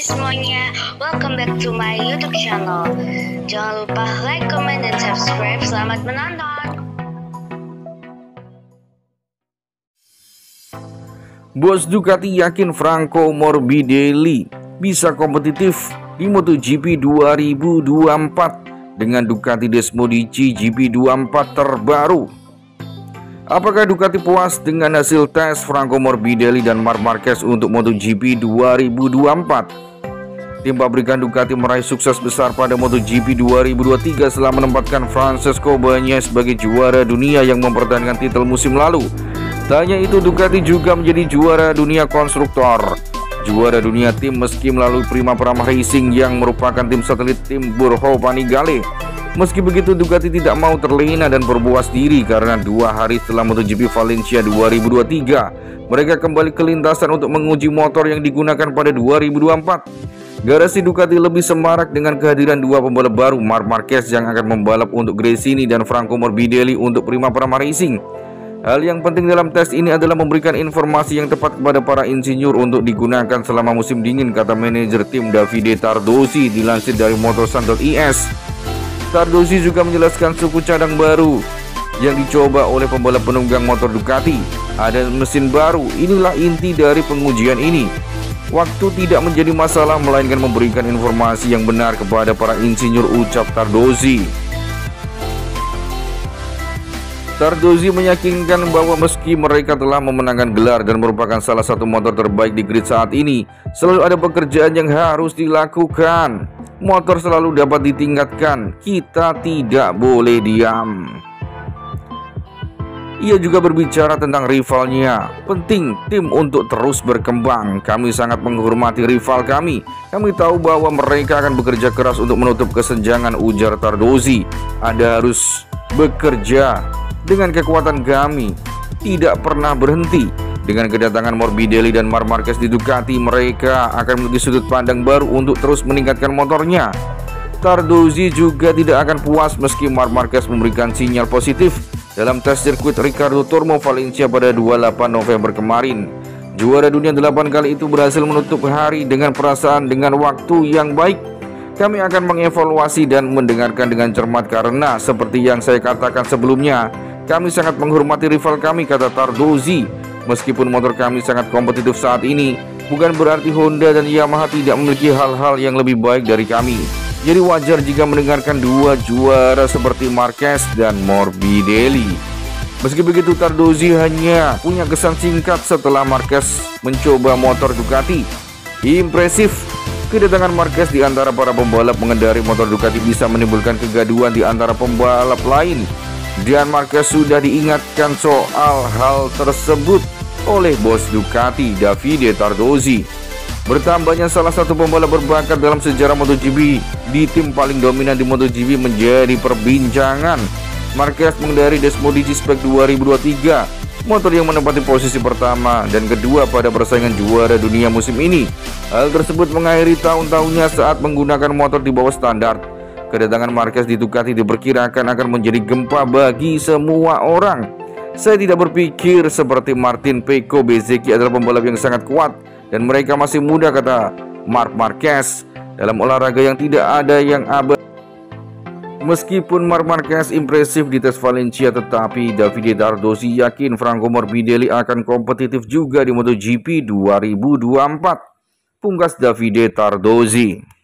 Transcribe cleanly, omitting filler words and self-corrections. Hai semuanya, welcome back to my YouTube channel. Jangan lupa like, comment, dan subscribe. Selamat menonton. Bos Ducati yakin Franco Morbidelli bisa kompetitif di MotoGP 2024 dengan Ducati Desmosedici GP24 terbaru. Apakah Ducati puas dengan hasil tes Franco Morbidelli dan Marc Márquez untuk MotoGP 2024? Tim pabrikan Ducati meraih sukses besar pada MotoGP 2023 setelah menempatkan Francesco Bagnaia sebagai juara dunia yang mempertahankan titel musim lalu. Tak hanya itu, Ducati juga menjadi juara dunia konstruktor, juara dunia tim meski melalui Prima Pramac Racing yang merupakan tim satelit tim Borgo Panigale. Meski begitu, Ducati tidak mau terlena dan berpuas diri karena 2 hari setelah MotoGP Valencia 2023, mereka kembali ke lintasan untuk menguji motor yang digunakan pada 2024. Garasi Ducati lebih semarak dengan kehadiran 2 pembalap baru, Marc Márquez yang akan membalap untuk Gresini dan Franco Morbidelli untuk Prima Pramac Racing. Hal yang penting dalam tes ini adalah memberikan informasi yang tepat kepada para insinyur untuk digunakan selama musim dingin, kata manajer tim Davide Tardozzi dilansir dari motosan.es. Tardozzi juga menjelaskan suku cadang baru yang dicoba oleh pembalap penunggang motor Ducati. Ada mesin baru, inilah inti dari pengujian ini. Waktu tidak menjadi masalah, melainkan memberikan informasi yang benar kepada para insinyur, ucap Tardozzi. Tardozzi meyakinkan bahwa meski mereka telah memenangkan gelar dan merupakan salah satu motor terbaik di grid saat ini, selalu ada pekerjaan yang harus dilakukan. Motor selalu dapat ditingkatkan, kita tidak boleh diam. Ia juga berbicara tentang rivalnya. Penting tim untuk terus berkembang. Kami sangat menghormati rival kami. Kami tahu bahwa mereka akan bekerja keras untuk menutup kesenjangan, ujar Tardozzi. Anda harus bekerja dengan kekuatan kami. Tidak pernah berhenti. Dengan kedatangan Morbidelli dan Marc Márquez di Ducati, mereka akan memiliki sudut pandang baru untuk terus meningkatkan motornya. Tardozzi juga tidak akan puas meski Marc Márquez memberikan sinyal positif dalam tes sirkuit Ricardo Turmo Valencia pada 28 November kemarin. Juara dunia 8 kali itu berhasil menutup hari dengan perasaan dengan waktu yang baik. Kami akan mengevaluasi dan mendengarkan dengan cermat karena seperti yang saya katakan sebelumnya, kami sangat menghormati rival kami, kata Tardozzi. Meskipun motor kami sangat kompetitif saat ini, bukan berarti Honda dan Yamaha tidak memiliki hal-hal yang lebih baik dari kami. Jadi wajar jika mendengarkan 2 juara seperti Márquez dan Morbidelli. Meski begitu, Tardozzi hanya punya kesan singkat setelah Márquez mencoba motor Ducati. Impresif, kedatangan Márquez di antara para pembalap mengendari motor Ducati bisa menimbulkan kegaduhan di antara pembalap lain. Dan Márquez sudah diingatkan soal hal tersebut oleh bos Ducati Davide Tardozzi. Bertambahnya salah satu pembalap berbakat dalam sejarah MotoGP di tim paling dominan di MotoGP menjadi perbincangan. Márquez mengendari Desmosedici Spec 2023, motor yang menempati posisi pertama dan kedua pada persaingan juara dunia musim ini. Hal tersebut mengakhiri tahun-tahunnya saat menggunakan motor di bawah standar. Kedatangan Márquez di Ducati diperkirakan akan menjadi gempa bagi semua orang. Saya tidak berpikir seperti Martin Pecco Bezzecchi adalah pembalap yang sangat kuat dan mereka masih muda, kata Marc Márquez. Dalam olahraga yang tidak ada yang abadi. Meskipun Marc Márquez impresif di tes Valencia, tetapi Davide Tardozzi yakin Franco Morbidelli akan kompetitif juga di MotoGP 2024. Pungkas Davide Tardozzi.